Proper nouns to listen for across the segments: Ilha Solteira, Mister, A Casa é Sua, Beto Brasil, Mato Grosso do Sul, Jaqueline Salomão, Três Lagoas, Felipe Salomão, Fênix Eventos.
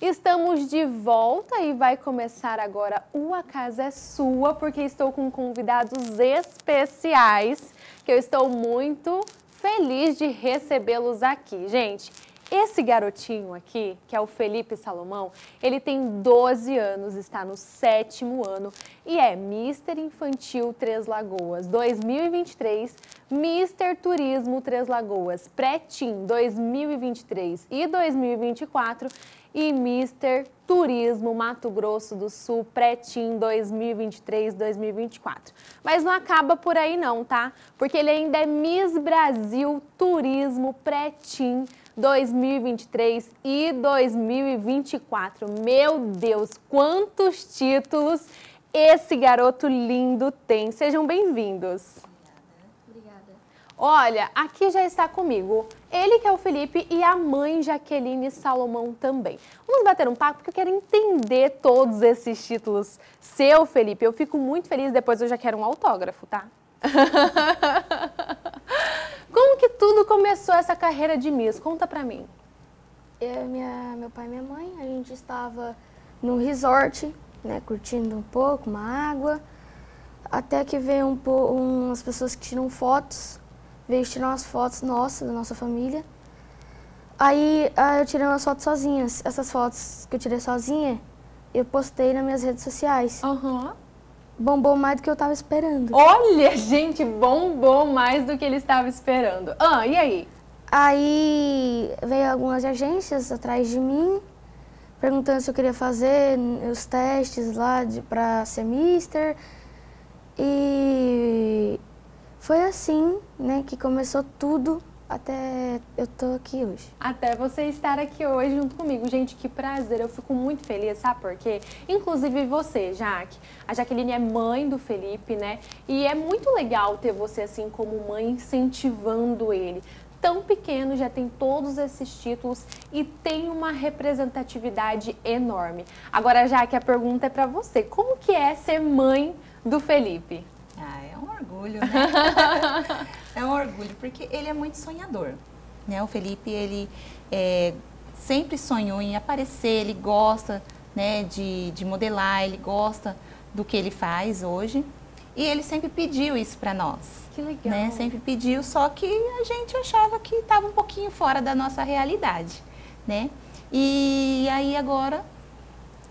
Estamos de volta e vai começar agora o A Casa é Sua, porque estou com convidados especiais, que eu estou muito feliz de recebê-los aqui. Gente, esse garotinho aqui, que é o Felipe Salomão, ele tem 12 anos, está no 7º ano e é Mister Infantil Três Lagoas 2023, Mister Turismo Três Lagoas Pré-Teen 2023 e 2024 e Mister Turismo Mato Grosso do Sul Pré-Teen 2023-2024. Mas não acaba por aí não, tá? Porque ele ainda é Miss Brasil Turismo Pré-Teen 2023 e 2024. Meu Deus, quantos títulos esse garoto lindo tem. Sejam bem-vindos. Obrigada. Olha, aqui já está comigo ele, que é o Felipe, e a mãe Jaqueline Salomão também. Vamos bater um papo, porque eu quero entender todos esses títulos. Seu, Felipe, eu fico muito feliz, depois eu já quero um autógrafo, tá? Como que tudo começou essa carreira de Miss? Conta pra mim. Meu pai e minha mãe, a gente estava no resort, né, curtindo um pouco, uma água, até que veio umas pessoas que tiram fotos, veio tirar umas fotos nossas, da nossa família. Aí eu tirei umas fotos sozinhas. Essas fotos que eu tirei sozinha, eu postei nas minhas redes sociais. Aham. Uhum. Bombou mais do que eu estava esperando. Olha, gente, bombou mais do que ele estava esperando. Ah, e aí? Aí veio algumas agências atrás de mim, perguntando se eu queria fazer os testes lá para ser mister. E foi assim, né, que começou tudo. Até eu tô aqui hoje. Até você estar aqui hoje junto comigo. Gente, que prazer. Eu fico muito feliz, sabe por quê? Inclusive você, Jaque. A Jaqueline é mãe do Felipe, né? E é muito legal ter você assim como mãe incentivando ele. Tão pequeno, já tem todos esses títulos e tem uma representatividade enorme. Agora, Jaque, a pergunta é pra você. Como que é ser mãe do Felipe? Ah, é um orgulho, né? É um orgulho, porque ele é muito sonhador, né? O Felipe, ele sempre sonhou em aparecer, ele gosta, né, de modelar, ele gosta do que ele faz hoje. E ele sempre pediu isso pra nós. Que legal. Né? Sempre pediu, só que a gente achava que estava um pouquinho fora da nossa realidade, né? E aí agora,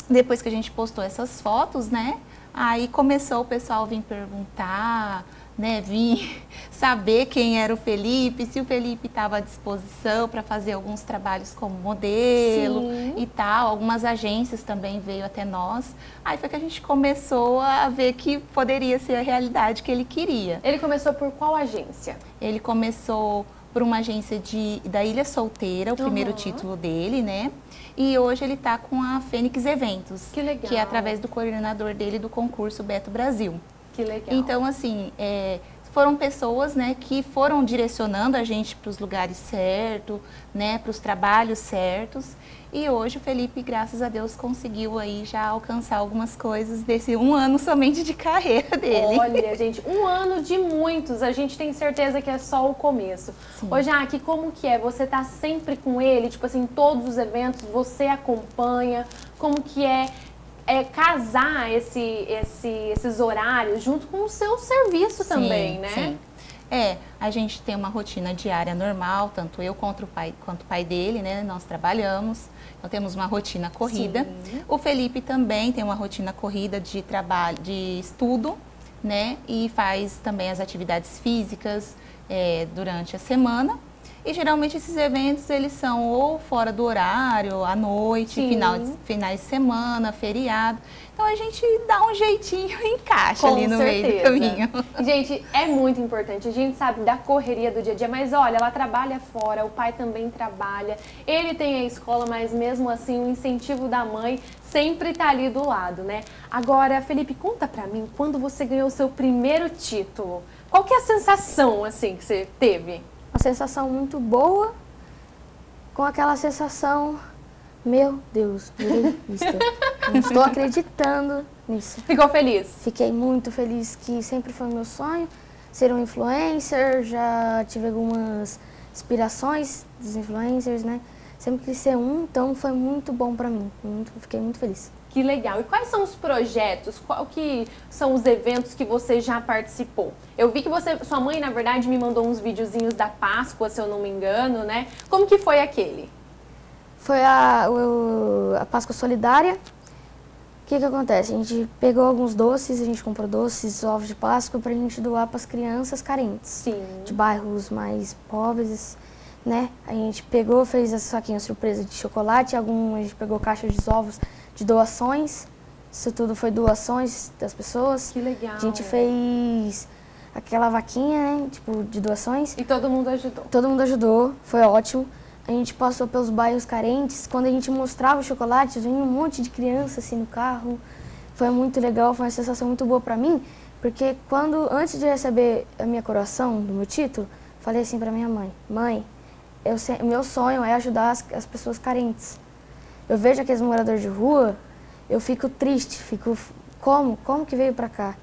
depois que a gente postou essas fotos, né? Aí começou o pessoal vir perguntar, né, vir saber quem era o Felipe, se o Felipe estava à disposição para fazer alguns trabalhos como modelo. Sim. E tal. Algumas agências também veio até nós. Aí foi que a gente começou a ver que poderia ser a realidade que ele queria. Ele começou por qual agência? Ele começou por uma agência da Ilha Solteira, o primeiro título dele, né? E hoje ele está com a Fênix Eventos, que legal, que é através do coordenador dele do concurso Beto Brasil. Que legal. Então, assim, foram pessoas, né, que foram direcionando a gente para os lugares certos, né, para os trabalhos certos. E hoje o Felipe, graças a Deus, conseguiu aí já alcançar algumas coisas desse um ano somente de carreira dele. Olha, gente, um ano de muitos. A gente tem certeza que é só o começo. Sim. Ô, Jaque, como que é? Você tá sempre com ele? Tipo assim, todos os eventos, você acompanha? Como que é casar esses horários junto com o seu serviço também, sim, né? Sim. A gente tem uma rotina diária normal, tanto eu quanto o pai dele, né? Nós trabalhamos, então temos uma rotina corrida. Sim. O Felipe também tem uma rotina corrida de trabalho, de estudo, né? E faz também as atividades físicas durante a semana. E geralmente esses eventos, eles são ou fora do horário, à noite, finais de semana, feriado. Então a gente dá um jeitinho e encaixa ali no meio do caminho. Gente, é muito importante. A gente sabe da correria do dia a dia, mas olha, ela trabalha fora, o pai também trabalha, ele tem a escola, mas mesmo assim o incentivo da mãe sempre tá ali do lado, né? Agora, Felipe, conta pra mim, quando você ganhou o seu primeiro título, qual que é a sensação, assim, que você teve? Uma sensação muito boa, com aquela sensação, meu Deus, não estou acreditando nisso. Ficou feliz? Fiquei muito feliz, que sempre foi meu sonho ser um influencer, já tive algumas inspirações dos influencers, né? sempre quis ser um, então foi muito bom para mim, fiquei muito feliz. Que legal! E quais são os projetos? Qual que são os eventos que você já participou? Eu vi que você, sua mãe, na verdade, me mandou uns videozinhos da Páscoa, se eu não me engano, né? Como que foi aquele? Foi a Páscoa Solidária. O que que acontece? A gente pegou alguns doces, a gente comprou doces, ovos de Páscoa, pra gente doar pras crianças carentes. Sim. De bairros mais pobres, né? A gente pegou, fez essa saquinha surpresa de chocolate, a gente pegou caixas de ovos, de doações, isso tudo foi doações das pessoas. Que legal. A gente fez aquela vaquinha, né, tipo, de doações. E todo mundo ajudou? Todo mundo ajudou, foi ótimo. A gente passou pelos bairros carentes, quando a gente mostrava o chocolate, vinha um monte de criança assim no carro. Foi muito legal, foi uma sensação muito boa pra mim, porque quando, antes de receber a minha coroação, do meu título, falei assim pra minha mãe, mãe, meu sonho é ajudar as pessoas carentes. Eu vejo aqueles moradores de rua, eu fico triste, fico, como que veio pra cá?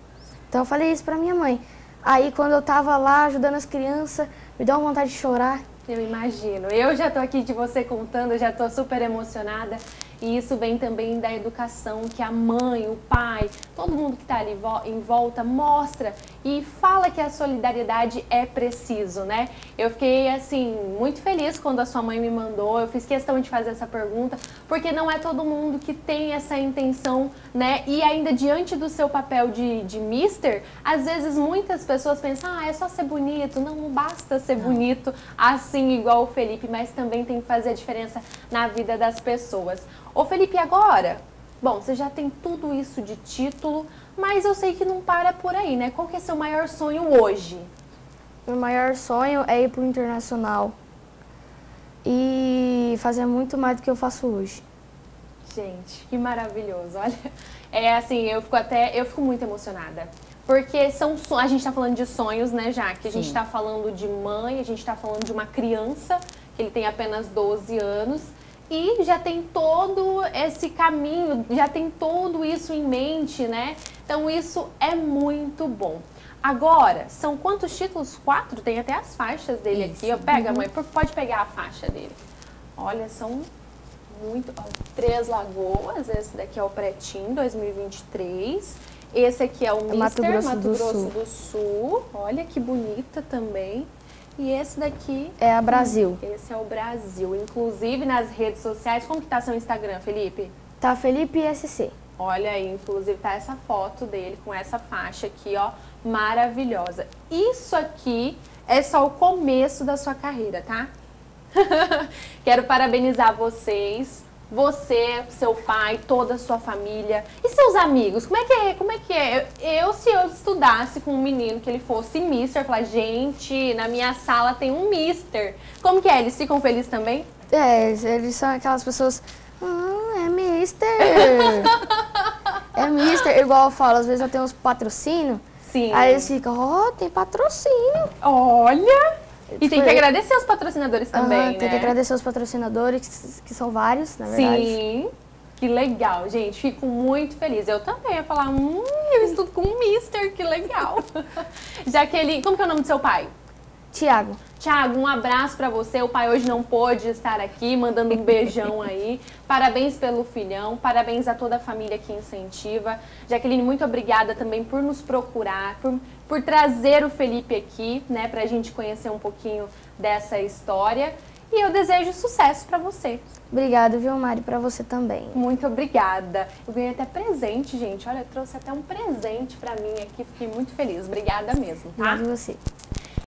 Então eu falei isso pra minha mãe. Aí quando eu tava lá ajudando as crianças, me deu uma vontade de chorar. Eu imagino, eu já tô aqui de você contando, eu já tô super emocionada. E isso vem também da educação que a mãe, o pai, todo mundo que está ali em volta mostra e fala que a solidariedade é preciso, né? Eu fiquei, assim, muito feliz quando a sua mãe me mandou, eu fiz questão de fazer essa pergunta, porque não é todo mundo que tem essa intenção, né? E ainda diante do seu papel de mister, às vezes muitas pessoas pensam, ah, é só ser bonito, não basta ser bonito assim igual o Felipe, mas também tem que fazer a diferença na vida das pessoas. Ô Felipe, agora, bom, você já tem tudo isso de título, mas eu sei que não para por aí, né? Qual que é seu maior sonho hoje? Meu maior sonho é ir pro internacional e fazer muito mais do que eu faço hoje. Gente, que maravilhoso, olha. É assim, eu fico muito emocionada. Porque a gente tá falando de sonhos, né, Jaque? A gente tá falando de mãe, a gente tá falando de uma criança, que ele tem apenas 12 anos. E já tem todo esse caminho, já tem tudo isso em mente, né? Então isso é muito bom. Agora, são quantos títulos? 4? Tem até as faixas dele isso. Aqui. Eu pega, mãe, pode pegar a faixa dele. Olha, são muito... Ó, Três Lagoas, esse daqui é o Pretinho, 2023. Esse aqui é o Mister, Mato Grosso do Sul. Olha que bonita também. E esse daqui... é a Brasil. Esse é o Brasil. Inclusive, nas redes sociais, como que tá seu Instagram, Felipe? Tá Felipe SC. Olha aí, inclusive, tá essa foto dele com essa faixa aqui, ó, maravilhosa. Isso aqui é só o começo da sua carreira, tá? Quero parabenizar vocês, você, seu pai, toda a sua família e seus amigos. Como é que é? Como é que é? Se eu estudasse com um menino que ele fosse mister, eu falar, gente, na minha sala tem um mister. Como que é? Eles ficam felizes também? É, eles são aquelas pessoas, é mister. É mister, igual eu falo, às vezes eu tenho uns patrocínios. Sim. Aí eles ficam, ó, tem patrocínio. Olha! E tem que agradecer os patrocinadores também, né? Tem que agradecer os patrocinadores, que são vários, na verdade. Sim, que legal, gente. Fico muito feliz. Eu também ia falar, eu estudo com um mister, que legal. Jaqueline, como que é o nome do seu pai? Thiago. Thiago, um abraço pra você. O pai hoje não pôde estar aqui, mandando um beijão aí. Parabéns pelo filhão, parabéns a toda a família que incentiva. Jaqueline, muito obrigada também por nos procurar, por trazer o Felipe aqui, né, pra gente conhecer um pouquinho dessa história. E eu desejo sucesso pra você. Obrigada, viu, Mari? Pra você também. Muito obrigada. Eu ganhei até presente, gente. Olha, eu trouxe até um presente pra mim aqui. Fiquei muito feliz. Obrigada mesmo, tá? Obrigada a você.